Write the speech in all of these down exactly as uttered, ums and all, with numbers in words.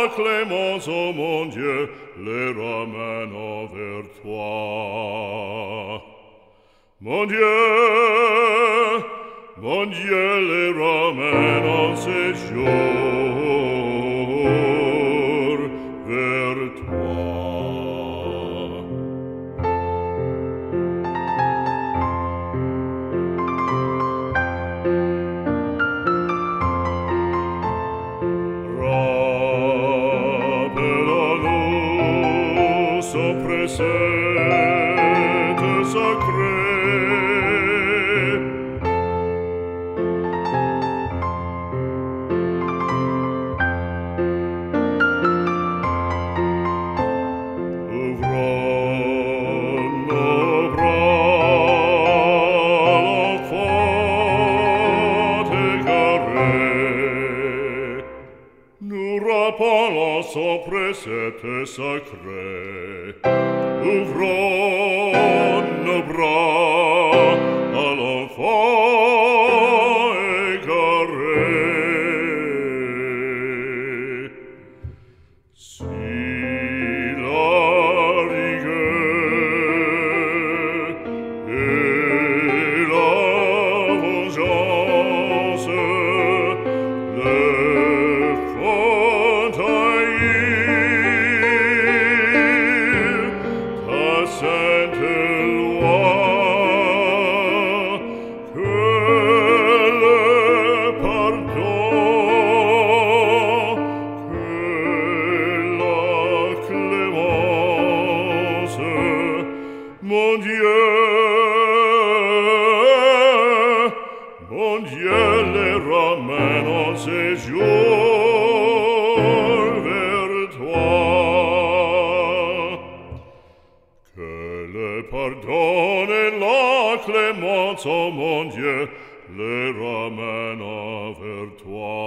ta clémence, ô mon Dieu, les ramène envers toi. Mon Dieu, mon Dieu, les ramène en ces jours vers toi. Cette sacrée ouvrons nos bras, l'enfant égaré, nous rappelant son précepte sacré. Ouvrons nos bras à l'enfant égaré. Si la rigueur et la vengeance le font haïr, sainte loi, que le pardon, que la clémence, mon Dieu, mon Dieu, les ramène en ces jours vers toi. Pardonne la clémence, ô mon Dieu, les ramène vers toi.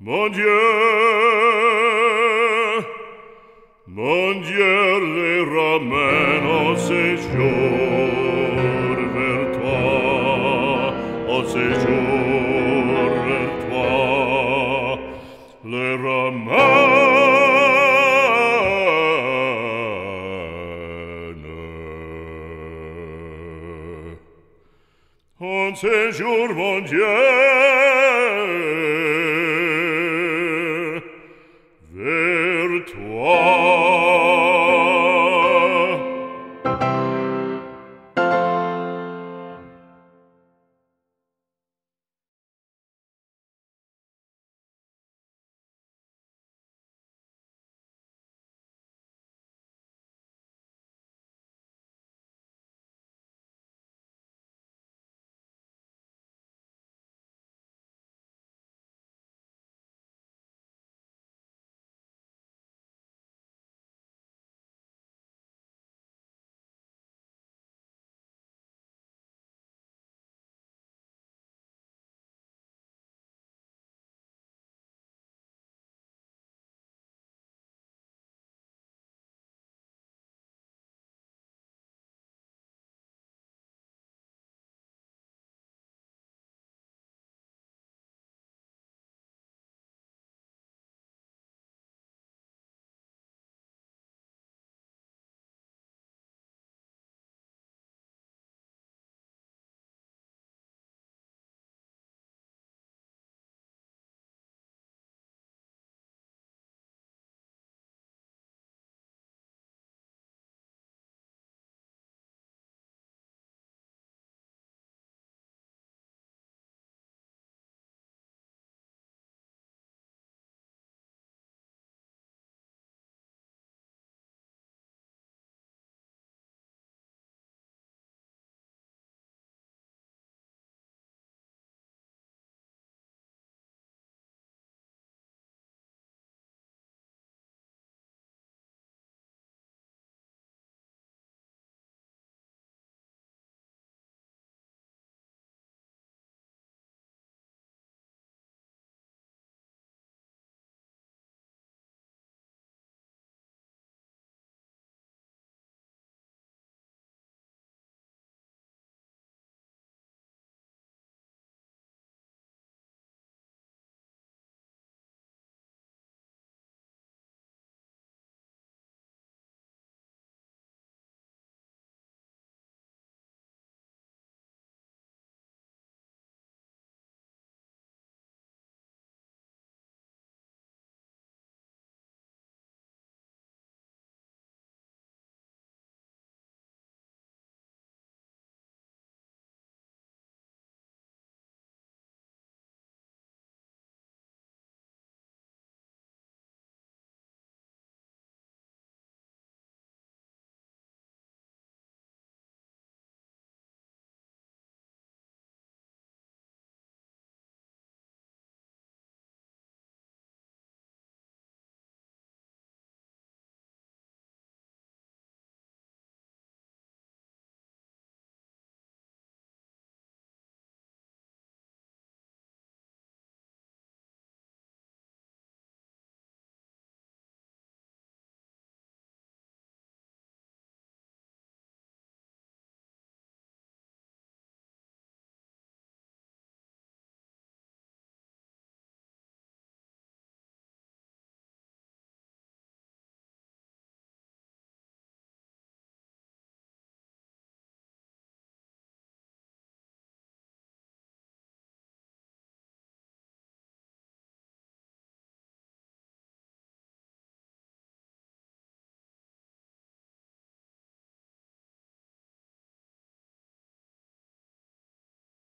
Mon Dieu, mon Dieu, les ramène en ces jours vers toi, en ces jours vers toi, les ramène. En ces jours, mon Dieu.